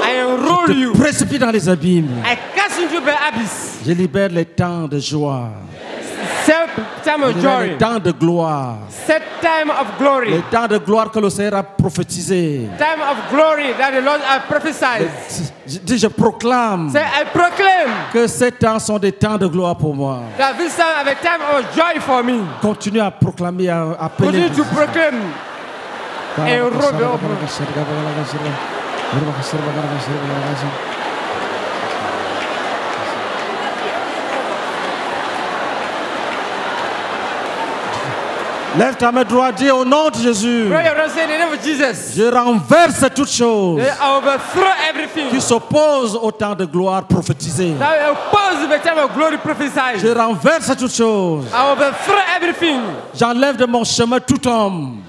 I enroll you. Je te précipite dans les abîmes. I cast into the abyss. Je libère les temps de joie. Set time of joy. Les temps de gloire. Set time of glory. Les temps de gloire que le Seigneur a prophétisé. Time of glory that the Lord has prophesied. Je, je, je proclame. Say, I proclaim. Que ces temps sont des temps de gloire pour moi. That this time is a time of joy for me. Continue à proclamer, à appeler. Continue to proclaim. Et robe. Lève ta main droite, dis au nom de Jésus. Je renverse toutes choses qui s'opposent au temps de gloire prophétisé. Je renverse toutes choses. J'enlève de mon chemin tout homme.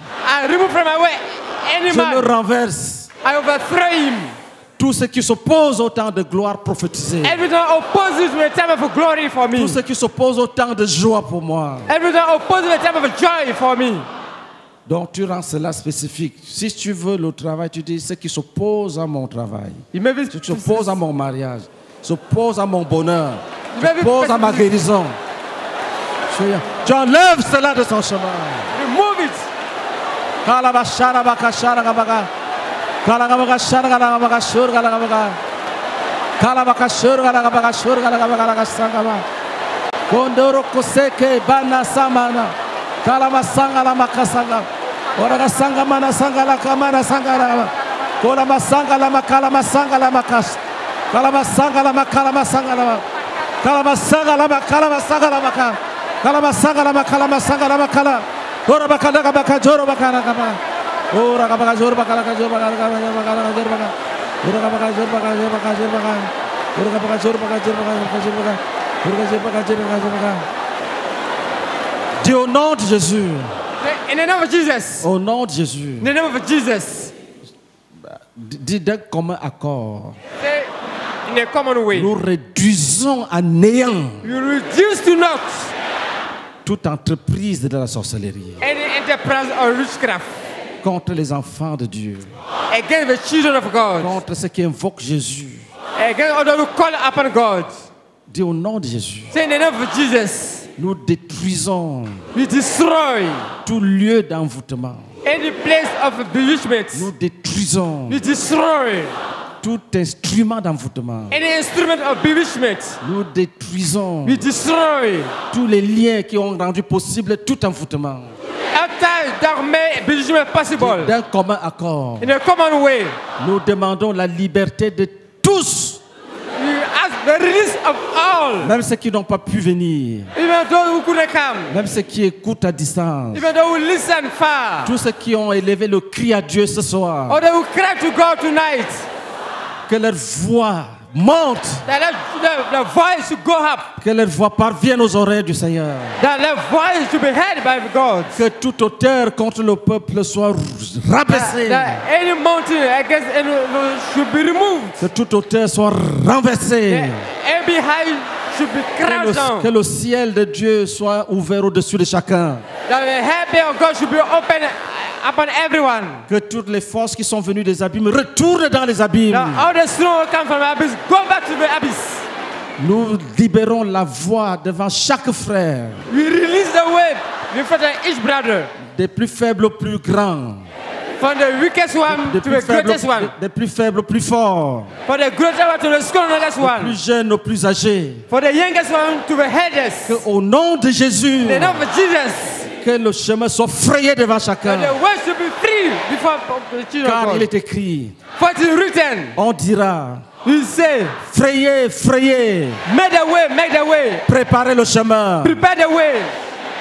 Je le renverse. Tout ce qui s'oppose au temps de gloire prophétisé. Tout ce qui s'oppose au temps de joie pour moi. Donc tu rends cela spécifique. Si tu veux le travail, tu dis ce qui s'oppose à mon travail. Ce qui s'oppose à mon mariage. S'oppose à mon bonheur. S'oppose à ma guérison. Tu enlèves cela de son chemin. Remove it. Kalamasanga la makala masanga la makala. Ora bakala bakajoro bakana kama. Oh, rakabakazor, bakalakazor, bakalakazor, bakalakazor, bakal. Oh, rakabakazor, bakalakazor, bakalakazor, bakal. Oh, rakabakazor, bakalakazor, bakalakazor, bakal. Oh, rakabakazor, bakalakazor, bakal. Dis au nom de Jésus. In the name of Jesus. Au nom de Jésus. In the name of Jesus. Dis d'un commun accord. In a common way. Nous réduisons à néant. You reduce to naught. Toute entreprise de la sorcellerie. Any enterprise of witchcraft. Contre les enfants de Dieu. Against the children of God. Contre ceux qui invoquent Jésus. Against those who call upon God. Dis au nom de Jésus. Say in the name of Jesus. Nous détruisons. We destroy. Tout lieu d'envoûtement. Any place of bewitchment. Nous détruisons. We destroy. Tout instrument d'envoûtement. Any instrument of bewitchment. Nous détruisons. We destroy. Tous les liens qui ont rendu possible tout envoûtement. D'un commun accord. In a common way. Nous demandons la liberté de tous. We ask the release of all. Même ceux qui n'ont pas pu venir. Even those who couldn't come. Même ceux qui écoutent à distance. Even those who listen far. Tous ceux qui ont élevé le cri à Dieu ce soir. Or they will cry to God tonight. Que leur voix monte. That their voice go up. Que leur voix parvienne aux oreilles du Seigneur. That their voice to be heard by God. Que toute hauteur contre le peuple soit rabaissée. That, that any mountain against any should be removed. Que toute hauteur soit renversée. That every high should be crushed down. Que le ciel de Dieu soit ouvert au-dessus de chacun. That the heaven of God should be open. Upon everyone. Que toutes les forces qui sont venues des abîmes retournent dans les abîmes. Now, all the strong come from the abyss, go back to the abyss. Nous libérons la voix devant chaque frère. We release the wave before each brother. Des plus faibles aux plus grands. From the weakest one de, de to the greatest faible, one. Des de plus faibles aux plus forts. From the greatest one to the strongest one. Des plus jeunes aux plus âgés. From the youngest one to the headless. Que au nom de Jésus. In the name of Jesus. Que le chemin soit frayé devant chacun. Car il est écrit. On dira. Frayez, frayez. Make the way, make the way. Préparez le chemin. Prepare the way.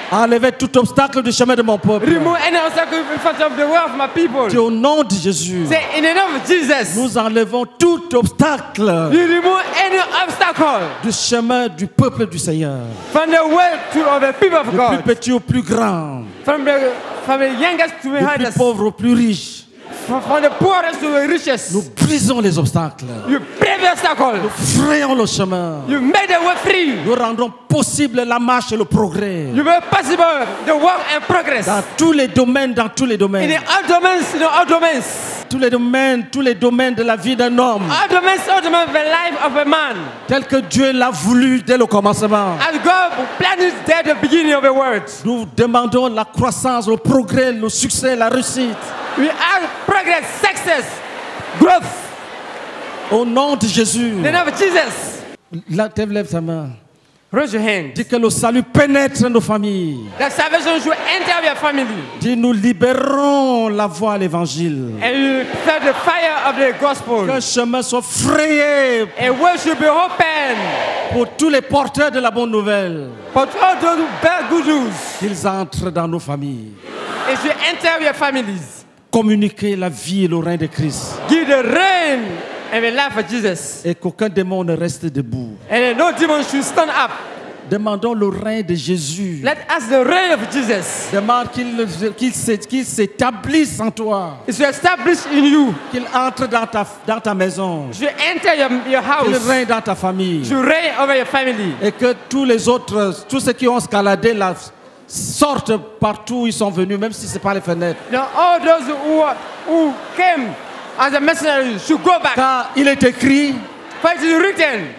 Enlevez tout obstacle du chemin de mon peuple. Remove any obstacle in front of the way of my people. Au nom de Jésus. Say, in the name of Jesus. Nous enlevons tout obstacle. You remove any obstacle. Du chemin du peuple du Seigneur. From the way to the people of God. Du plus petit au plus grand. From the from the youngest to the highest. Du plus pauvre au plus riche. From the poorest to the richest. Nous brisons les obstacles. You break the obstacles. Nous frayons le chemin. You make the way free. Nous rendons possible la marche et le progrès. You make possible the work and progress. Dans tous les domaines, dans tous les domaines. In all domains, in all domains. Tous les domaines, tous les domaines de la vie d'un homme. All domains, all domains of the life of a man. Tel que Dieu l'a voulu dès le commencement. As God planned it dès the beginning of the world. Nous demandons la croissance, le progrès, le succès, la réussite. We are progress, success, growth. Au nom de Jésus. In the name of Jesus. Lève ta main. Raise your hand. Dis que le salut pénètre nos familles. The salvation should enter your family. Dis nous libérons la voie à l'évangile. And you set the fire of the gospel. Que le chemin soit frayé. A way should be open. Pour tous les porteurs de la bonne nouvelle. For all those who bear good news. Qu'ils entrent dans nos familles. It should enter your families. Communiquer la vie et le règne de Christ. Give the reign and the life of Jesus. Et qu'aucun démon ne reste debout. And no demon should stand up. Demandons le règne de Jésus. Let us the reign of Jesus. Demande qu'il qu'il s'établisse en toi. It should establish in you. Qu'il entre dans ta dans ta maison. Should enter your, your house. Qu'il règne dans ta famille. Should reign over your family. Et que tous les autres, tous ceux qui ont escaladé la sortent partout où ils sont venus, même si ce n'est pas les fenêtres. All those who, who came as a messenger should go back. Car il est écrit,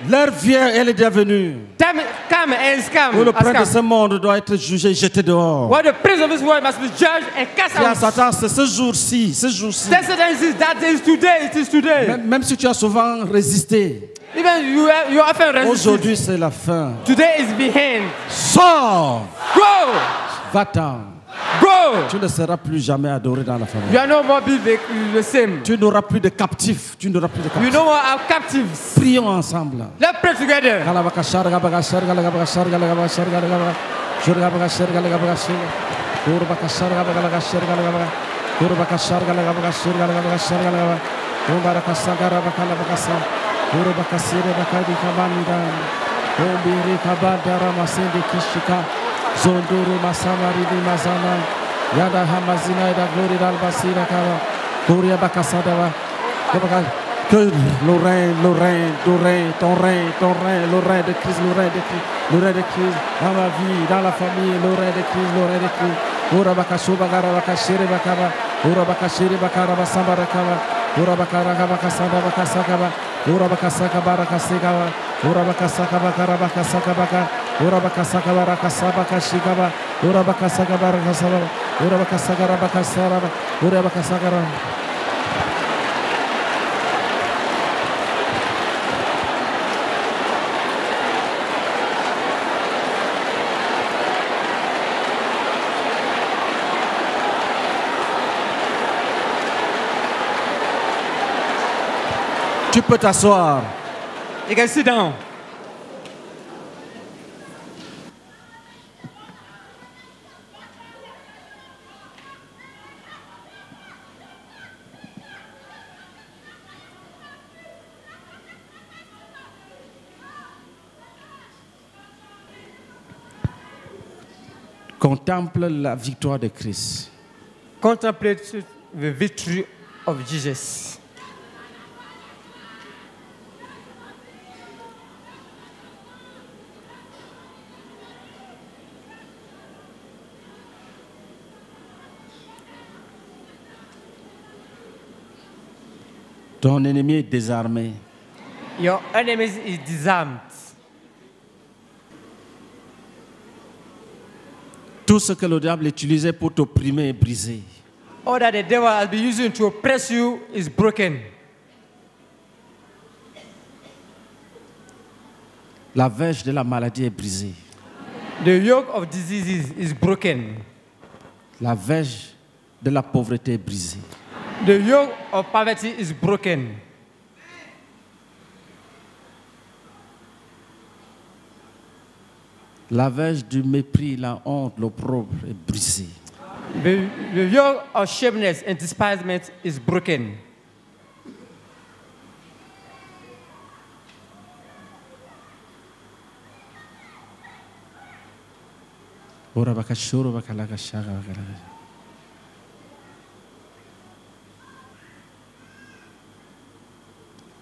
l'heure vient, elle est devenue. Time, come and scam. Où le prince de ce monde doit être jugé, jeté dehors. Where the prince of this world must be judged and cast out. Satan, c'est ce jour-ci, ce jour-ci. That is today, it is today. Même, même si tu as souvent résisté. Even you have, you often resist. Aujourd'hui c'est la fin. Today is behind. Sors. Go. Va-t'en. Go. Tu ne seras plus jamais adoré dans la famille. You are no more be the, the same. Tu n'auras plus de captifs. Tu n'auras plus de captifs. You know our captives. Prions ensemble. Let's pray together. Yada Hamazina da glory d'Albasira Kara, Gloria Bakasadawa, que le règne, le règne, ton règne, ton règne, ton règne, le règne de Christ, le règne de Christ, le règne de Christ, dans la vie, dans la famille, le règne de Christ, le règne de Christ, Ora Bakasuba Garavakashiri Bakaba, Ora Bakashiri Bakaraba Sambarakaba, Ora Bakaraka Bakasada Bakasakaba, Ora Bakasaka Barakasikaba, Ora Bakasaka Bakarabakasaka Baka, Ora Bakasaka Barakasabakashikaba, Ora Bakasaka Barakasaba. Ora bakasaka bakasara ora bakasaka Tu peux t'asseoir. You guys sit down. Contemple la victoire de Christ. Contemple the victory of Jesus. Ton ennemi est désarmé. Your enemy is disarmed. Tout ce que le diable utilisait pour t'opprimer est brisé. All that the devil has been using to oppress you is broken. La verge de la maladie est brisée. The yoke of diseases is broken. La verge de la pauvreté est brisée. The yoke of poverty is broken. La verge du mépris, la honte, l'opprobre est brisée. The, the yoke of shamelessness and despisement is broken.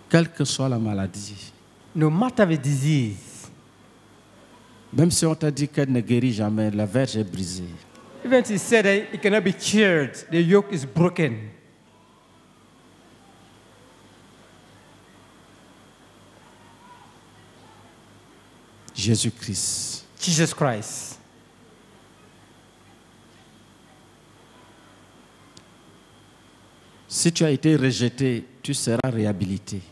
Quelle que soit la maladie, no matter the disease. Même si on t'a dit qu'elle ne guérit jamais, la verge est brisée. Even if he said that it cannot be cured, the yoke is broken. Jésus-Christ. Jesus Christ. Si tu as été rejeté, tu seras réhabilité.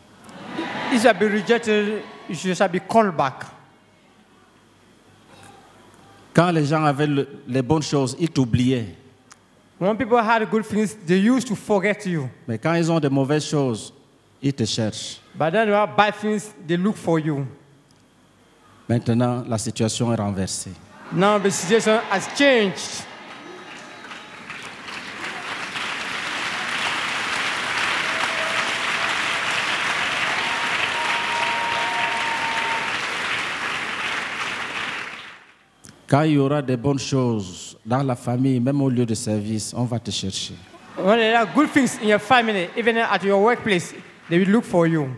If you have been rejected, you shall be called back. Quand les gens avaient le, les bonnes choses, ils t'oubliaient. When people had good things, they used to forget you. Mais quand ils ont de mauvaises choses, ils te cherchent. But then when they have bad things, they look for you. Maintenant, la situation est renversée. Now the situation has changed. Quand il y aura des bonnes choses dans la famille, même au lieu de service, on va te chercher. When there are good things in your family, even at your workplace, they will look for you.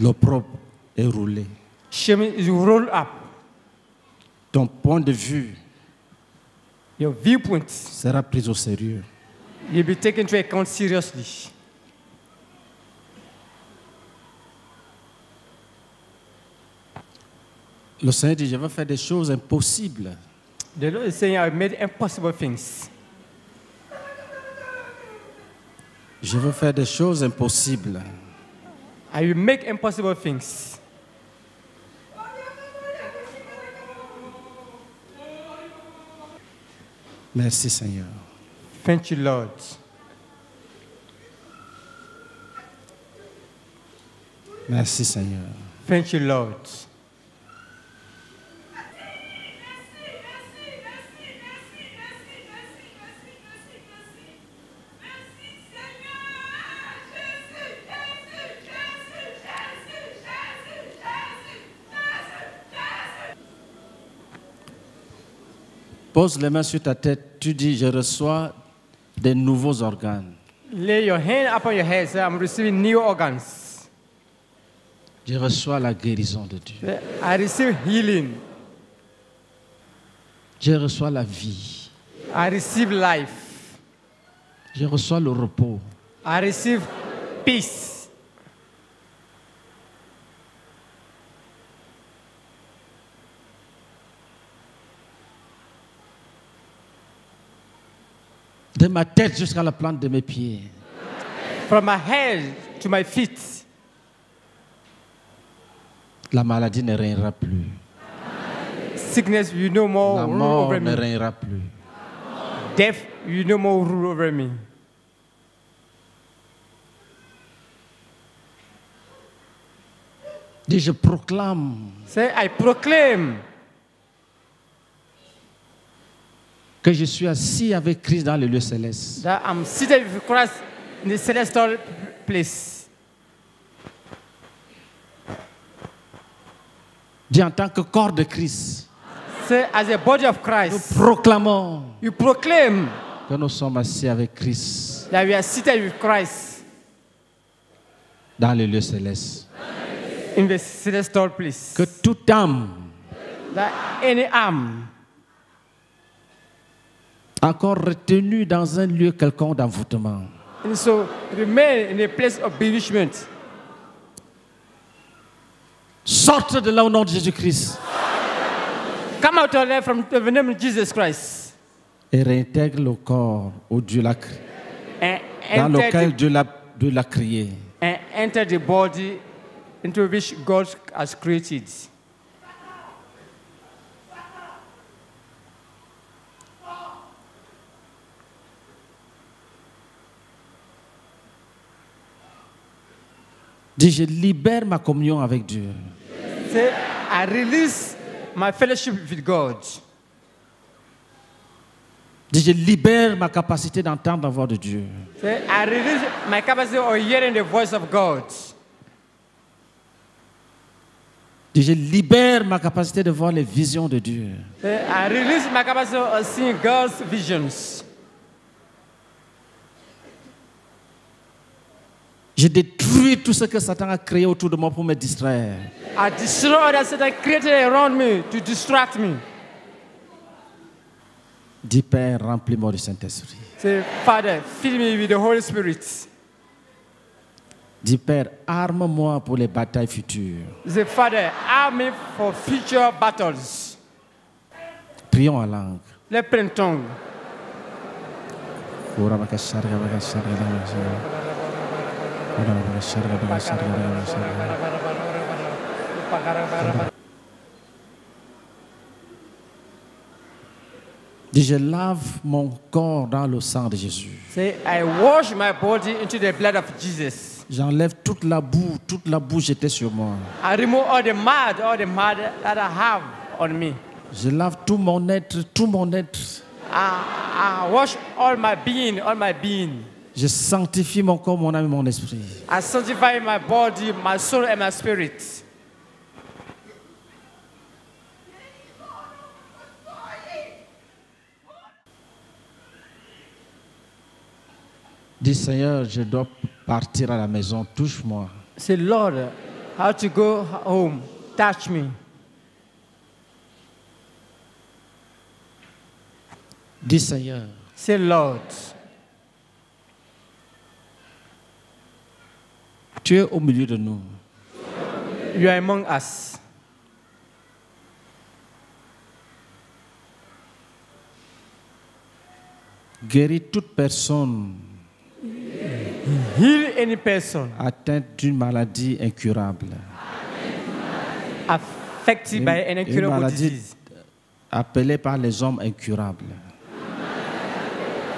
L'opprobre est roulé. Shame is rolled up. Ton point de vue, your viewpoint, sera pris au sérieux. You'll be taken into account seriously. Le Seigneur dit, je vais faire des choses impossibles. The Lord is saying, I made impossible things. Je vais faire des choses impossibles. I will make impossible things. Merci Seigneur. Thank you Lord. Merci Seigneur. Thank you Lord. Pose les mains sur ta tête. Tu dis, je reçois des nouveaux organes. Lay your hand upon your head. Say, I'm receiving new organs. Je reçois la guérison de Dieu. I receive healing. Je reçois la vie. I receive life. Je reçois le repos. I receive peace. De ma tête jusqu'à la plante de mes pieds. From my head to my feet. La maladie ne règnera plus. Sickness, you no more la mort rule over ne règnera plus. Death, you no more rule over me. Dis, je proclame. Say, I proclaim. Que je suis assis avec Christ dans le lieu céleste. That I'm seated with Christ in the celestial place. Dis, en tant que corps de Christ. Say, as a body of Christ. Nous proclamons. You proclaim. Que nous sommes assis avec Christ. That we are seated with Christ. Dans le lieu céleste. In the celestial place. Que toute âme, that any âme, encore retenue dans un lieu quelconque d'envoûtement, and so remain in a place of bewitchment, sorte de là au nom de Jésus-Christ. Come out of there from the name of Jesus Christ. Et réintègre le corps où Dieu l'a créé, dans lequel Dieu l'a Dieu l'a créé. And enter the body into which God has created. Dis, je libère ma communion avec Dieu. Say, I release my fellowship with God. Dis, je libère ma capacité d'entendre la voix de Dieu. Say, I release my capacity of hearing the voice of God. Dis, je libère ma capacité de voir les visions de Dieu. I release my capacity of seeing God's visions. Je détruis tout ce que Satan a créé autour de moi pour me distraire. I destroy all that Satan created around me to distract me. Dis, Père, remplis-moi du Saint-Esprit. Say, Father, fill me with the Holy Spirit. Dis, Père, arme-moi pour les batailles futures. Say, Father, arm me for future battles. Prions en langue. Let's pray in tongue. Dis, je lave mon corps dans le sang de Jésus. Say, I wash my body into the blood of Jesus. J'enlève toute la boue, toute la boue j'étais sur moi. I remove all the mud, all the mud that I have on me. Je lave tout mon être, tout mon être. I, I wash all my being, all my being. Je sanctifie mon corps, mon âme et mon esprit. I sanctify my body, my soul and my spirit. Dis, Seigneur, je dois partir à la maison, touche-moi. Say, Lord, I have to go home, touch me. Dis, Seigneur. Say, Lord. Tu es au milieu de nous. You are among us. Guéris toute personne. Heal any person atteinte d'une maladie incurable, affected by an incurable disease, appelée par les hommes incurables,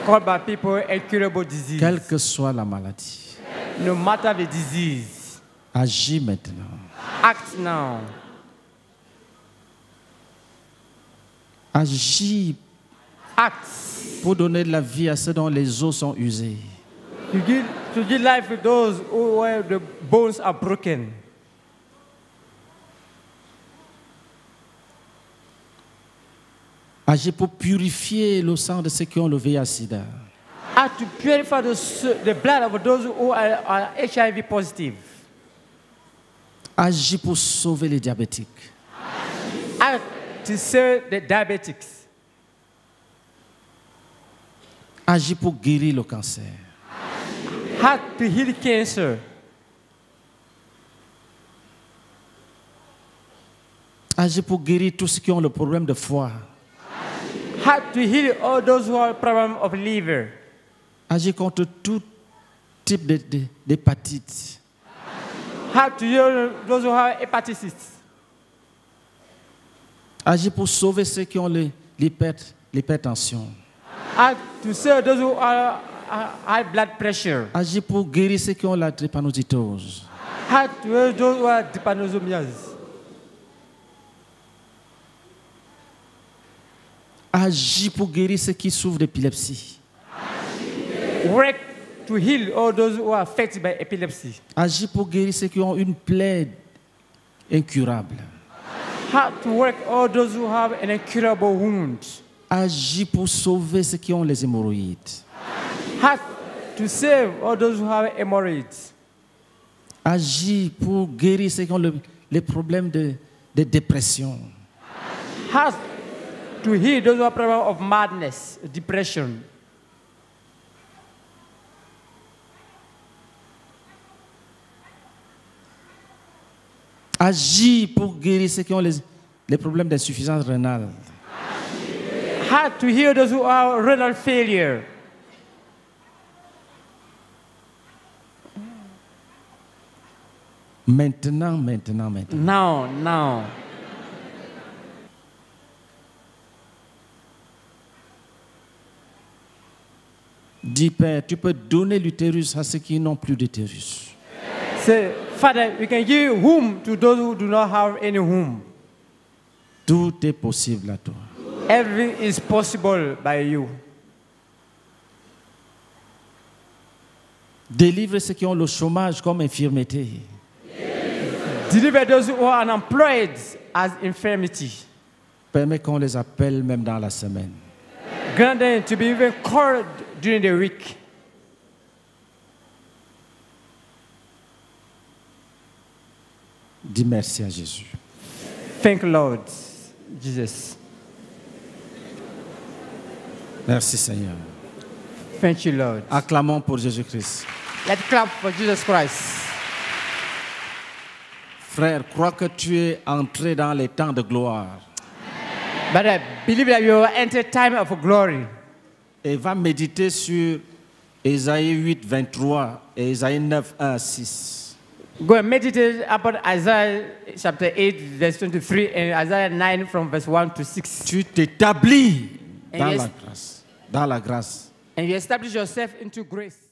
called by people incurable disease. Quelle que soit la maladie, no matter the disease, agis maintenant. Act now. Agis. Act pour donner de la vie à ceux dont les os sont usés. To give, to give life to those who, where the bones are broken. Agir pour purifier le sang de ceux qui ont le V I H/SIDA. Act to purify the, the blood of those who are, are H I V positive. Agir pour sauver les diabétiques. Act to save the diabetics. Agir pour guérir le cancer. Act to heal cancer. Agir pour guérir tous ceux qui ont le problème de foie. Act to heal all those who have problem of liver. Agir contre tout type d'hépatite. Act to heal those who have hepatitis. Agir pour sauver ceux qui ont l'hypertension. Act to save those who have high blood pressure. Agir pour guérir ceux qui ont la drépanocytose. Act to heal those who have drépanosomiasis. Agis pour guérir ceux qui souffrent d'épilepsie. Work to heal all those who are affected by epilepsy. Agis pour guérir ceux qui ont une plaie incurable. Help to work all those who have an incurable wound. Agis pour sauver ceux qui ont les hémorroïdes. Help to save all those who have hemorrhoids. Agis pour guérir ceux qui ont le, les problèmes de, de dépression. Help to heal those who have problems of madness, depression. Agis pour guérir ceux qui ont les, les problèmes d'insuffisance rénale. How to heal those who have renal failure. Maintenant, maintenant, maintenant. Now, now. Dis Père, tu peux donner l'utérus à ceux qui n'ont plus d'utérus. C'est Father, you can give womb to those who do not have any womb. Tout est possible à toi. Everything is possible by you. Délivre ceux qui ont le chômage comme infirmité. Deliver those who are unemployed as infirmity. Permets qu'on les appelle même dans la semaine. Grant them to be even called during the week. Dis merci à Jésus. Thank Lord Jesus. Merci Seigneur. Thank you Lord. Acclamons pour Jésus-Christ. Let's clap for Jesus Christ. Frère, crois que tu es entré dans les temps de gloire. But I believe that you entered time of glory. Et va méditer sur Isaïe huit, vingt-trois et Isaïe neuf, un à six. Go and meditate upon Isaiah chapter eight, verse twenty-three, and Isaiah nine, from verse one to six. Tu t'établis dans la grâce, dans la grâce. And you establish yourself into grace.